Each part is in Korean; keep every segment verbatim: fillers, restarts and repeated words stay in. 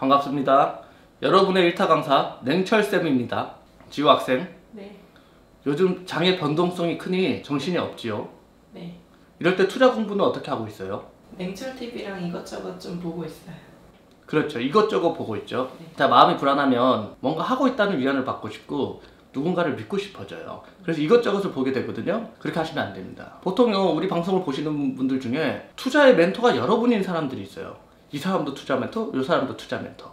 반갑습니다. 여러분의 일 타 강사 냉철쌤입니다. 지우 학생. 네. 요즘 장의 변동성이 크니 정신이 없지요? 네. 이럴 때 투자 공부는 어떻게 하고 있어요? 냉철티비랑 이것저것 좀 보고 있어요. 그렇죠. 이것저것 보고 있죠. 네. 자, 마음이 불안하면 뭔가 하고 있다는 위안을 받고 싶고 누군가를 믿고 싶어져요. 그래서 이것저것을 보게 되거든요. 그렇게 하시면 안 됩니다. 보통 우리 방송을 보시는 분들 중에 투자의 멘토가 여러분인 사람들이 있어요. 이 사람도 투자 멘토, 이 사람도 투자 멘토.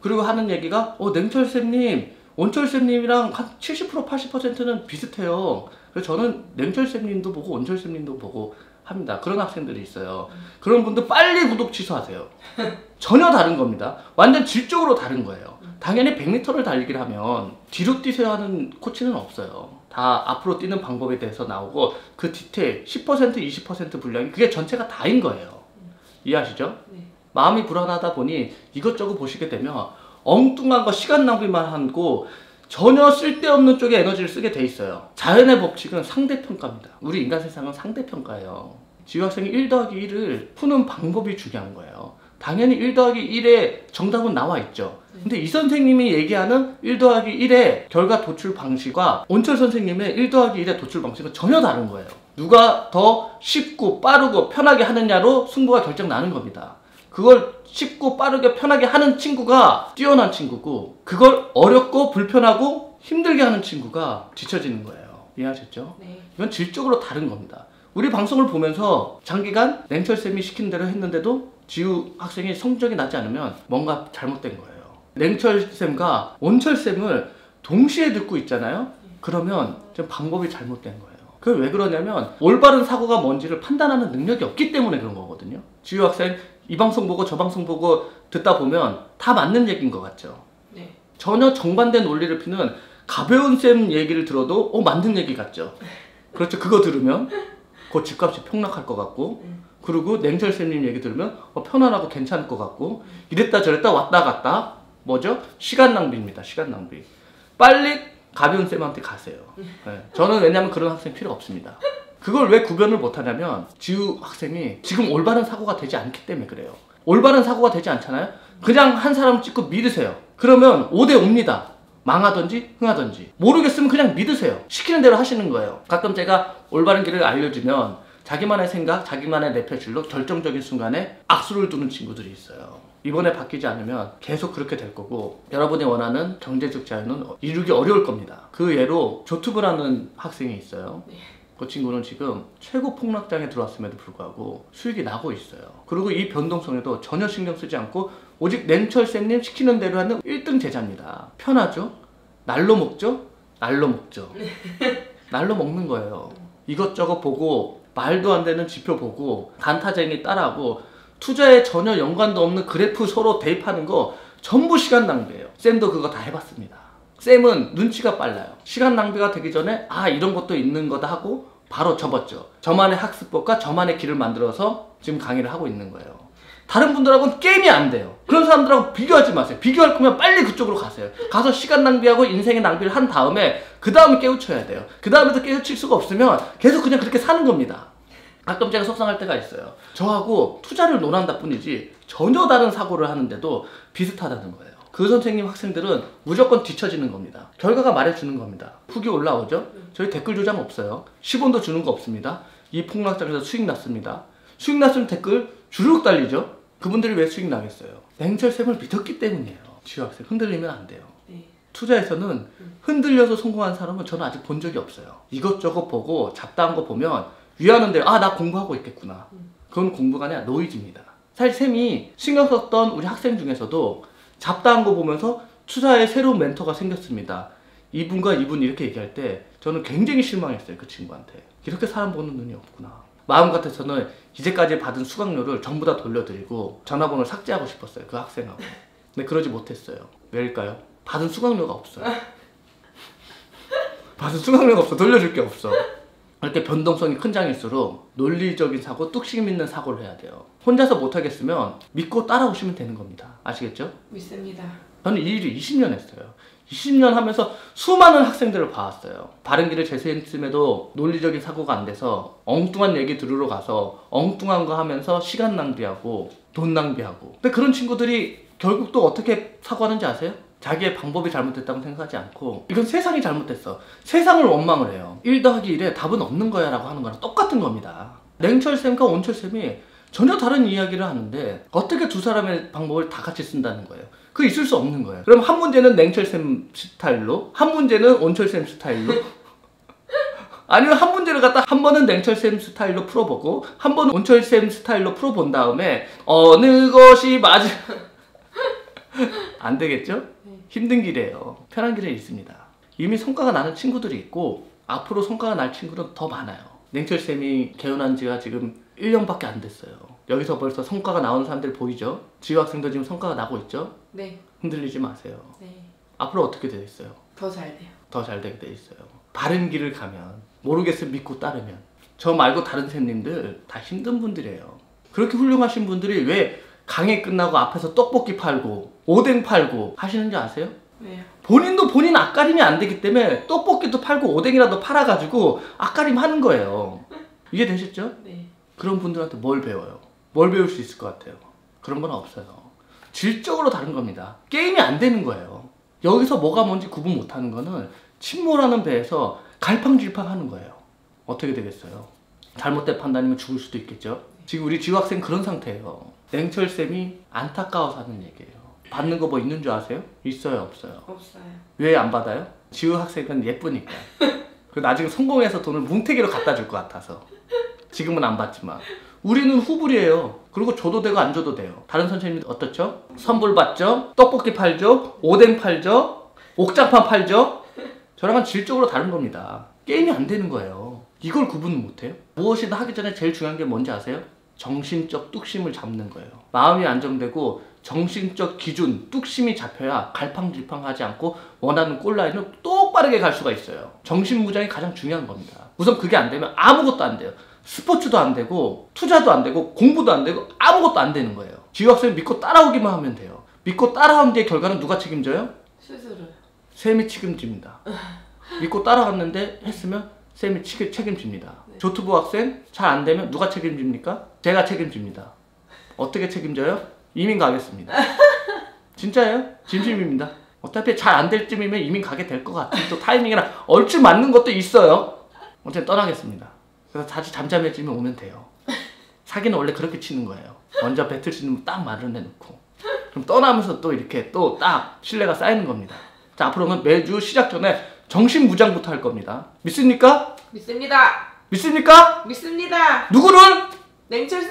그리고 하는 얘기가 어, 냉철쌤님, 원철쌤님이랑 한 칠십 퍼센트, 팔십 퍼센트는 비슷해요. 그래서 저는 냉철쌤님도 보고 원철쌤님도 보고 합니다. 그런 학생들이 있어요. 그런 분들 빨리 구독 취소하세요. 전혀 다른 겁니다. 완전 질적으로 다른 거예요. 당연히 백 미터를 달리기를 하면 뒤로 뛰세요 하는 코치는 없어요. 다 앞으로 뛰는 방법에 대해서 나오고 그 디테일 십 퍼센트, 이십 퍼센트 분량이 그게 전체가 다인 거예요. 이해하시죠? 네. 마음이 불안하다 보니 이것저것 보시게 되면 엉뚱한 거 시간 낭비만 하고 전혀 쓸데없는 쪽에 에너지를 쓰게 돼 있어요. 자연의 법칙은 상대평가입니다. 우리 인간 세상은 상대평가예요. 지우 학생이 일 더하기 일을 푸는 방법이 중요한 거예요. 당연히 일 더하기 일의 정답은 나와 있죠. 근데 이 선생님이 얘기하는 일 더하기 일의 결과 도출 방식과 원철 선생님의 일 더하기 일의 도출 방식은 전혀 다른 거예요. 누가 더 쉽고 빠르고 편하게 하느냐로 승부가 결정나는 겁니다. 그걸 쉽고 빠르게 편하게 하는 친구가 뛰어난 친구고 그걸 어렵고 불편하고 힘들게 하는 친구가 지쳐지는 거예요. 이해하셨죠? 네. 이건 질적으로 다른 겁니다. 우리 방송을 보면서 장기간 냉철쌤이 시킨 대로 했는데도 지우 학생이 성적이 나지 않으면 뭔가 잘못된 거예요. 냉철쌤과 원철쌤을 동시에 듣고 있잖아요? 그러면 지금 방법이 잘못된 거예요. 그게 왜 그러냐면 올바른 사고가 뭔지를 판단하는 능력이 없기 때문에 그런 거거든요. 지우 학생 이 방송 보고 저 방송 보고 듣다 보면 다 맞는 얘기인 것 같죠? 네. 전혀 정반대 논리를 피는 가벼운 쌤 얘기를 들어도 어 맞는 얘기 같죠? 그렇죠. 그거 들으면 곧 집값이 폭락할 것 같고 음. 그리고 냉철 쌤님 얘기 들으면 어, 편안하고 괜찮을 것 같고 음. 이랬다 저랬다 왔다 갔다 뭐죠? 시간 낭비입니다. 시간 낭비. 빨리 가벼운 쌤한테 가세요. 네. 저는 왜냐면 그런 학생 필요 없습니다. 그걸 왜 구별을 못하냐면 지우 학생이 지금 올바른 사고가 되지 않기 때문에 그래요. 올바른 사고가 되지 않잖아요. 그냥 한 사람 찍고 믿으세요. 그러면 오 대 오입니다. 망하든지 흥하든지 모르겠으면 그냥 믿으세요. 시키는 대로 하시는 거예요. 가끔 제가 올바른 길을 알려주면 자기만의 생각, 자기만의 내표실로 결정적인 순간에 악수를 두는 친구들이 있어요. 이번에 바뀌지 않으면 계속 그렇게 될 거고 여러분이 원하는 경제적 자유는 이루기 어려울 겁니다. 그 예로 조튜브라는 학생이 있어요. 그 친구는 지금 최고 폭락장에 들어왔음에도 불구하고 수익이 나고 있어요. 그리고 이 변동성에도 전혀 신경 쓰지 않고 오직 냉철쌤님 시키는 대로 하는 일 등 제자입니다. 편하죠? 날로 먹죠? 날로 먹죠. 날로 먹는 거예요. 이것저것 보고 말도 안 되는 지표 보고 단타쟁이 따라하고 투자에 전혀 연관도 없는 그래프 서로 대입하는 거 전부 시간 낭비예요. 쌤도 그거 다 해봤습니다. 쌤은 눈치가 빨라요. 시간 낭비가 되기 전에 아 이런 것도 있는 거다 하고 바로 접었죠. 저만의 학습법과 저만의 길을 만들어서 지금 강의를 하고 있는 거예요. 다른 분들하고는 게임이 안 돼요. 그런 사람들하고 비교하지 마세요. 비교할 거면 빨리 그쪽으로 가세요. 가서 시간 낭비하고 인생의 낭비를 한 다음에 그 다음에 깨우쳐야 돼요. 그 다음에도 깨우칠 수가 없으면 계속 그냥 그렇게 사는 겁니다. 가끔 제가 속상할 때가 있어요. 저하고 투자를 논한다 뿐이지 전혀 다른 사고를 하는데도 비슷하다는 거예요. 그 선생님 학생들은 무조건 뒤처지는 겁니다. 결과가 말해주는 겁니다. 훅이 올라오죠? 저희 댓글 조장 없어요. 십 원도 주는 거 없습니다. 이 폭락장에서 수익 났습니다. 수익 났으면 댓글 주르륵 달리죠? 그분들이 왜 수익 나겠어요? 냉철쌤을 믿었기 때문이에요. 지우 학생 흔들리면 안 돼요. 투자에서는 흔들려서 성공한 사람은 저는 아직 본 적이 없어요. 이것저것 보고 잡다한 거 보면 위안은 돼요. 아, 나 공부하고 있겠구나. 그건 공부가 아니라 노이즈입니다. 사실 쌤이 신경 썼던 우리 학생 중에서도 잡다한 거 보면서 투자의 새로운 멘토가 생겼습니다. 이분과 이분 이렇게 얘기할 때 저는 굉장히 실망했어요. 그 친구한테. 이렇게 사람 보는 눈이 없구나. 마음 같아서는 이제까지 받은 수강료를 전부 다 돌려드리고 전화번호를 삭제하고 싶었어요. 그 학생하고. 근데 그러지 못했어요. 왜일까요? 받은 수강료가 없어요. 받은 수강료가 없어. 돌려줄 게 없어. 이렇게 변동성이 큰 장일수록 논리적인 사고, 뚝심 있는 사고를 해야 돼요. 혼자서 못하겠으면 믿고 따라오시면 되는 겁니다. 아시겠죠? 믿습니다. 저는 이 일을 이십 년 했어요. 이십 년 하면서 수많은 학생들을 봐왔어요. 바른 길을 제시했음에도 논리적인 사고가 안 돼서 엉뚱한 얘기 들으러 가서 엉뚱한 거 하면서 시간 낭비하고 돈 낭비하고 근데 그런 친구들이 결국 또 어떻게 사과하는지 아세요? 자기의 방법이 잘못됐다고 생각하지 않고 이건 세상이 잘못됐어, 세상을 원망을 해요. 일 더하기 일에 답은 없는 거야 라고 하는 거랑 똑같은 겁니다. 냉철쌤과 원철쌤이 전혀 다른 이야기를 하는데 어떻게 두 사람의 방법을 다 같이 쓴다는 거예요. 그게 있을 수 없는 거예요. 그럼 한 문제는 냉철쌤 스타일로, 한 문제는 원철쌤 스타일로, 아니면 한 문제를 갖다 한 번은 냉철쌤 스타일로 풀어보고 한 번은 원철쌤 스타일로 풀어본 다음에 어느 것이 맞아... 안 되겠죠? 힘든 길이에요. 편한 길은 있습니다. 이미 성과가 나는 친구들이 있고 앞으로 성과가 날 친구는 더 많아요. 냉철쌤이 개원한 지가 지금 일 년밖에 안 됐어요. 여기서 벌써 성과가 나오는 사람들 보이죠? 지우 학생도 지금 성과가 나고 있죠? 네. 흔들리지 마세요. 네. 앞으로 어떻게 되어 있어요? 더 잘 돼요. 더 잘 되게 되어 있어요. 바른 길을 가면, 모르겠으면 믿고 따르면. 저 말고 다른 쌤님들 다 힘든 분들이에요. 그렇게 훌륭하신 분들이 왜 강의 끝나고 앞에서 떡볶이 팔고 오뎅 팔고 하시는지 아세요? 왜요? 본인도 본인 앞가림이 안 되기 때문에 떡볶이도 팔고 오뎅이라도 팔아가지고 앞가림 하는 거예요. 이해되셨죠? 네. 그런 분들한테 뭘 배워요? 뭘 배울 수 있을 것 같아요? 그런 건 없어요. 질적으로 다른 겁니다. 게임이 안 되는 거예요. 여기서 뭐가 뭔지 구분 못하는 거는 침몰하는 배에서 갈팡질팡 하는 거예요. 어떻게 되겠어요? 잘못된 판단이면 죽을 수도 있겠죠? 지금 우리 지우 학생 그런 상태예요. 냉철쌤이 안타까워서 하는 얘기예요. 받는 거 뭐 있는 줄 아세요? 있어요? 없어요? 없어요. 왜 안 받아요? 지우 학생은 예쁘니까. 그리고 나중에 성공해서 돈을 뭉태기로 갖다 줄 것 같아서. 지금은 안 받지만. 우리는 후불이에요. 그리고 줘도 되고 안 줘도 돼요. 다른 선생님들 어떻죠? 선불 받죠? 떡볶이 팔죠? 오뎅 팔죠? 옥장판 팔죠? 저랑은 질적으로 다른 겁니다. 게임이 안 되는 거예요. 이걸 구분 못해요? 무엇이든 하기 전에 제일 중요한 게 뭔지 아세요? 정신적 뚝심을 잡는 거예요. 마음이 안정되고 정신적 기준, 뚝심이 잡혀야 갈팡질팡하지 않고 원하는 골라인을 똑바르게 갈 수가 있어요. 정신무장이 가장 중요한 겁니다. 우선 그게 안 되면 아무것도 안 돼요. 스포츠도 안 되고 투자도 안 되고 공부도 안 되고 아무것도 안 되는 거예요. 지우 학생을 믿고 따라오기만 하면 돼요. 믿고 따라온 뒤에 결과는 누가 책임져요? 스스로요. 쌤이 책임집니다. 믿고 따라갔는데 했으면 쌤이 책임집니다. 네. 조튜브 학생 잘 안 되면 누가 책임집니까? 제가 책임집니다. 어떻게 책임져요? 이민 가겠습니다. 진짜예요? 진심입니다. 어차피 잘 안 될 쯤이면 이민 가게 될 것 같아요. 또 타이밍이랑 얼추 맞는 것도 있어요. 어쨌든 떠나겠습니다. 그래서 다시 잠잠해지면 오면 돼요. 사기는 원래 그렇게 치는 거예요. 먼저 뱉을 수 있는 거 딱 마련해 놓고 그럼 떠나면서 또 이렇게 또 딱 신뢰가 쌓이는 겁니다. 자, 앞으로는 매주 시작 전에 정신 무장부터 할 겁니다. 믿습니까? 믿습니다. 믿습니까? 믿습니다. 누구를? 냉철쌤.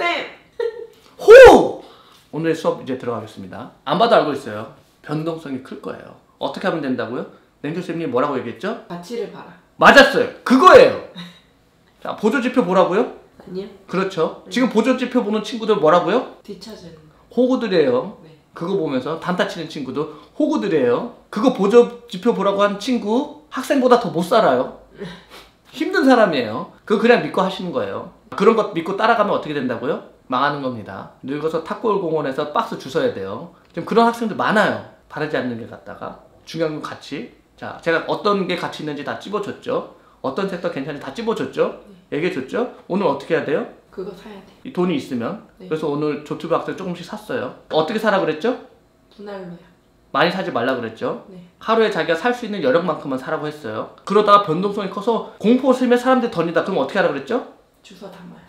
호! 오늘의 수업 이제 들어가겠습니다. 안 봐도 알고 있어요. 변동성이 클 거예요. 어떻게 하면 된다고요? 냉철쌤이 뭐라고 얘기했죠? 가치를 봐라. 맞았어요. 그거예요. 자, 보조지표 보라고요? 아니요. 그렇죠. 네. 지금 보조지표 보는 친구들 뭐라고요? 뒤처지는 거. 호구들이에요. 네. 그거 보면서 단타 치는 친구도 호구들이에요. 그거 보조지표 보라고 한 친구 학생보다 더 못 살아요. 힘든 사람이에요. 그거 그냥 믿고 하시는 거예요. 그런 것 믿고 따라가면 어떻게 된다고요? 망하는 겁니다. 늙어서 탁골 공원에서 박스 주워야 돼요. 지금 그런 학생들 많아요. 바르지 않는 게 갖다가. 중요한 건 가치. 자, 제가 어떤 게 가치 있는지 다 찝어줬죠? 어떤 섹터 괜찮은지 다 찝어줬죠? 네. 얘기해줬죠? 오늘 어떻게 해야 돼요? 그거 사야 돼. 이 돈이 있으면. 네. 그래서 오늘 조튜브 학생 조금씩 샀어요. 어떻게 사라 그랬죠? 분할로요. 많이 사지 말라 그랬죠? 네. 하루에 자기가 살 수 있는 여력만큼만 사라고 했어요. 그러다가 변동성이 커서 공포심에 사람들이 던진다. 그럼 어떻게 하라 그랬죠? 주워 담아요.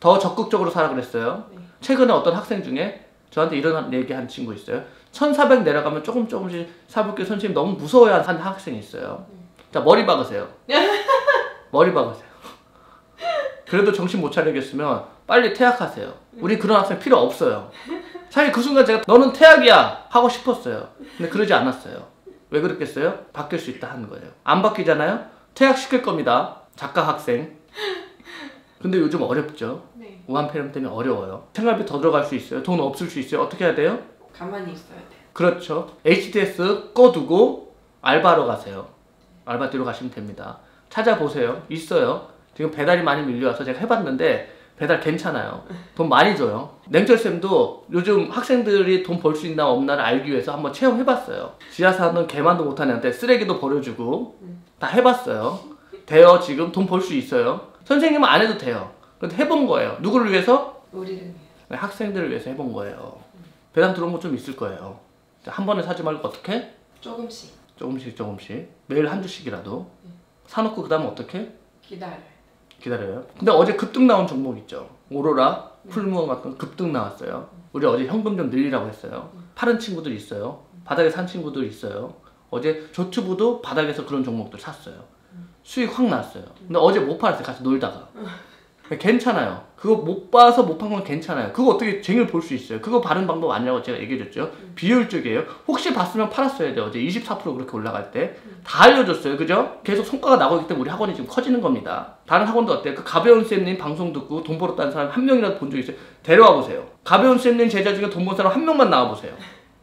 더 적극적으로 사라 그랬어요. 네. 최근에 어떤 학생 중에 저한테 이런 얘기한 친구 있어요. 천사백 내려가면 조금 조금씩 사볼게요. 선생님 너무 무서워야 하는 학생이 있어요. 네. 자, 머리 박으세요. 머리 박으세요. 그래도 정신 못 차리겠으면 빨리 퇴학하세요. 네. 우리 그런 학생 필요 없어요. 사실 그 순간 제가 너는 퇴학이야 하고 싶었어요. 근데 그러지 않았어요. 왜 그랬겠어요? 바뀔 수 있다 하는 거예요. 안 바뀌잖아요? 퇴학시킬 겁니다. 작가 학생. 근데 요즘 어렵죠? 네. 우한 폐렴 때문에 어려워요. 생활비 더 들어갈 수 있어요. 돈 없을 수 있어요. 어떻게 해야 돼요? 가만히 있어야 돼요. 그렇죠. 에이치티에스 꺼두고 알바로 가세요. 알바 뒤로 가시면 됩니다. 찾아보세요. 있어요. 지금 배달이 많이 밀려와서 제가 해봤는데 배달 괜찮아요. 돈 많이 줘요. 냉철쌤도 요즘 학생들이 돈 벌 수 있나 없나를 알기 위해서 한번 체험해봤어요. 지하사는 개만도 못하는 애한테 쓰레기도 버려주고 다 해봤어요. 돼요. 지금 돈 벌 수 있어요. 선생님은 안 해도 돼요. 근데 해본 거예요. 누구를 위해서? 우리를 위해서. 학생들을 위해서 해본 거예요. 배달 들어온 거 좀 있을 거예요. 한 번에 사지 말고 어떻게? 조금씩. 조금씩 조금씩. 매일 한 주씩이라도. 네. 사놓고 그 다음에 어떻게? 기다려요. 기다려요. 근데 어제 급등 나온 종목 있죠. 오로라, 네. 풀무원 같은 급등 나왔어요. 네. 우리 어제 현금 좀 늘리라고 했어요. 네. 파는 친구들 있어요. 네. 바닥에 산 친구들 있어요. 어제 조튜브도 바닥에서 그런 종목들 샀어요. 네. 수익 확 났어요. 네. 근데 어제 못 팔았어요. 같이 놀다가. 네. 괜찮아요. 그거 못 봐서 못 판 건 괜찮아요. 그거 어떻게 쟁일 볼 수 있어요. 그거 바른 방법 아니라고 제가 얘기해줬죠. 음. 비효율적이에요. 혹시 봤으면 팔았어야 돼요. 어제 이십사 퍼센트 그렇게 올라갈 때. 음. 다 알려줬어요. 그죠? 계속 성과가 나고 있기 때문에 우리 학원이 지금 커지는 겁니다. 다른 학원도 어때요? 그 가벼운 쌤님 방송 듣고 돈 벌었다는 사람 한 명이라도 본 적 있어요? 데려와 보세요. 가벼운 쌤님 제자 중에 돈 번 사람 한 명만 나와 보세요.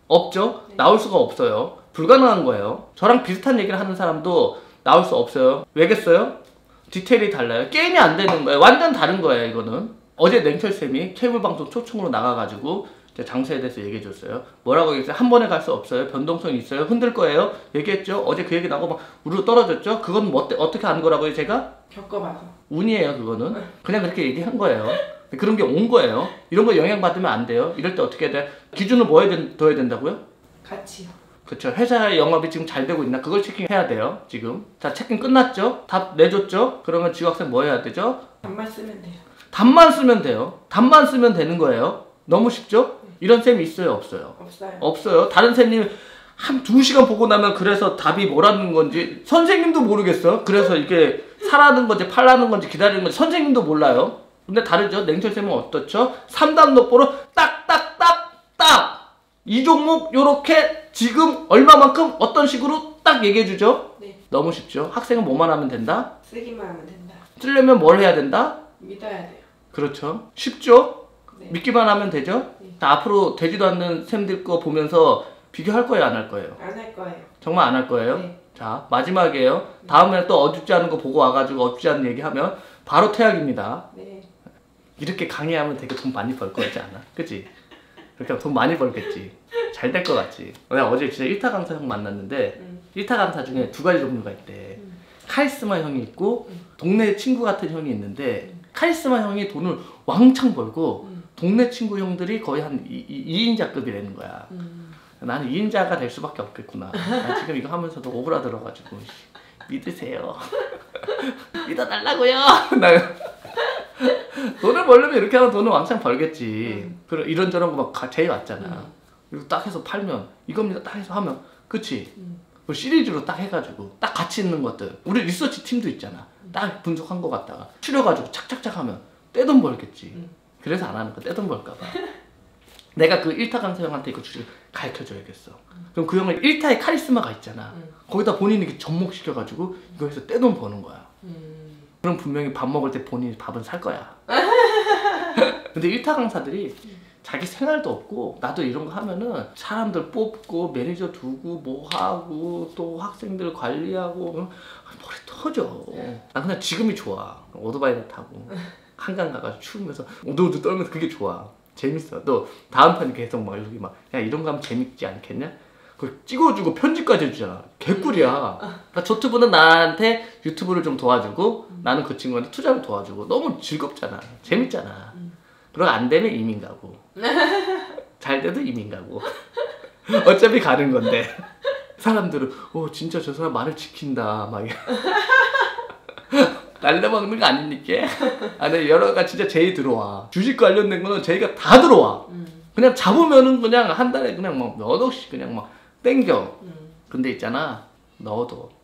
없죠? 네. 나올 수가 없어요. 불가능한 거예요. 저랑 비슷한 얘기를 하는 사람도 나올 수 없어요. 왜겠어요? 디테일이 달라요. 게임이 안 되는 거예요. 완전 다른 거예요, 이거는. 어제 냉철쌤이 케이블 방송 초청으로 나가가지고 장세에 대해서 얘기해줬어요. 뭐라고 얘기했어요? 한 번에 갈 수 없어요. 변동성이 있어요. 흔들 거예요. 얘기했죠? 어제 그 얘기 나고 막 우르르 떨어졌죠? 그건 뭐, 어떻게 한 거라고요, 제가? 겪어봐서. 운이에요, 그거는. 그냥 그렇게 얘기한 거예요. 그런 게 온 거예요. 이런 거 영향받으면 안 돼요. 이럴 때 어떻게 해야 돼요? 기준을 뭐 둬야 된다고요? 가치요. 그렇죠. 회사의 영업이 지금 잘 되고 있나? 그걸 체킹해야 돼요, 지금. 자, 체킹 끝났죠? 답 내줬죠? 그러면 지우 학생 뭐 해야 되죠? 답만 쓰면 돼요. 답만 쓰면 돼요. 답만 쓰면 되는 거예요. 너무 쉽죠? 네. 이런 쌤이 있어요, 없어요? 없어요. 없어요. 다른 쌤님 한 두 시간 보고 나면 그래서 답이 뭐라는 건지 선생님도 모르겠어. 그래서 이게 사라는 건지 팔라는 건지 기다리는 건지 선생님도 몰라요. 근데 다르죠? 냉철 쌤은 어떻죠? 삼단 노포로 딱딱딱딱! 이 종목 요렇게 지금 얼마만큼 어떤 식으로 딱 얘기해주죠? 네. 너무 쉽죠? 학생은 뭐만 하면 된다? 쓰기만 하면 된다. 쓰려면 뭘 해야 된다? 믿어야 돼요. 그렇죠. 쉽죠? 네. 믿기만 하면 되죠? 네. 자, 앞으로 되지도 않는 쌤들 거 보면서 비교할 거예요? 안 할 거예요? 안 할 거예요. 정말 안 할 거예요? 네. 자, 마지막이에요. 네. 다음에 또 어줍지 않은 거 보고 와가지고 어줍지 않은 얘기하면 바로 퇴학입니다. 네. 이렇게 강의하면 되게 돈 많이 벌 거 같지 않아? 그치? 그렇게 돈 많이 벌겠지. 잘 될 것 같지. 내가 어제 진짜 일타 강사 형 만났는데 음. 일타 강사 중에 두 가지 종류가 있대. 음. 카리스마 형이 있고 음. 동네 친구 같은 형이 있는데 음. 카리스마 형이 돈을 왕창 벌고 음. 동네 친구 형들이 거의 한 이인자급이라는 거야. 음. 나는 이인자가 될 수밖에 없겠구나. 난 지금 이거 하면서도 오그라들어가지고 믿으세요. 믿어달라고요. 돈을 벌려면 이렇게 하면 돈을 왕창 벌겠지. 음. 그런 이런저런 거 막 제일 왔잖아. 음. 그리고 딱 해서 팔면 이겁니다. 딱 해서 하면 그치? 음. 뭐 시리즈로 딱 해가지고 딱 같이 있는 것들. 우리 리서치 팀도 있잖아. 음. 딱 분석한 거 갖다가 추려가지고 착착착 하면 떼돈 벌겠지. 음. 그래서 안 하는 거 떼돈 벌까봐. 내가 그 일타 강사 형한테 이거 주제를 가르쳐줘야겠어. 음. 그럼 그 형은 일타의 카리스마가 있잖아. 음. 거기다 본인이 접목시켜가지고 이거 해서 떼돈 버는 거야. 음. 그럼 분명히 밥 먹을 때 본인이 밥은 살 거야. 근데 일타 강사들이 자기 생활도 없고 나도 이런 거 하면은 사람들 뽑고 매니저 두고 뭐 하고 또 학생들 관리하고 머리 터져. 난 그냥 지금이 좋아. 오토바이를 타고 한강 가가지고 추우면서 오도오도 떨면서 그게 좋아. 재밌어. 너 다음 편 계속 막 여기 막 야 이런 거 하면 재밌지 않겠냐? 그걸 찍어주고 편집까지 해주잖아. 개꿀이야. 그러니까 조튜브는 나한테 유튜브를 좀 도와주고 음. 나는 그 친구한테 투자를 도와주고 너무 즐겁잖아. 재밌잖아. 음. 그럼 안 되면 이민 가고 잘 돼도 이민 가고 어차피 가는 건데 사람들은 오 진짜 저 사람 말을 지킨다 막 날려먹는 거 아닙니까? 아니 여러가 진짜 제이 들어와. 주식 관련된 거는 제이가 다 들어와. 음. 그냥 잡으면은 그냥 한 달에 그냥 막 몇 억씩 그냥 막 땡겨. 음. 근데 있잖아, 너도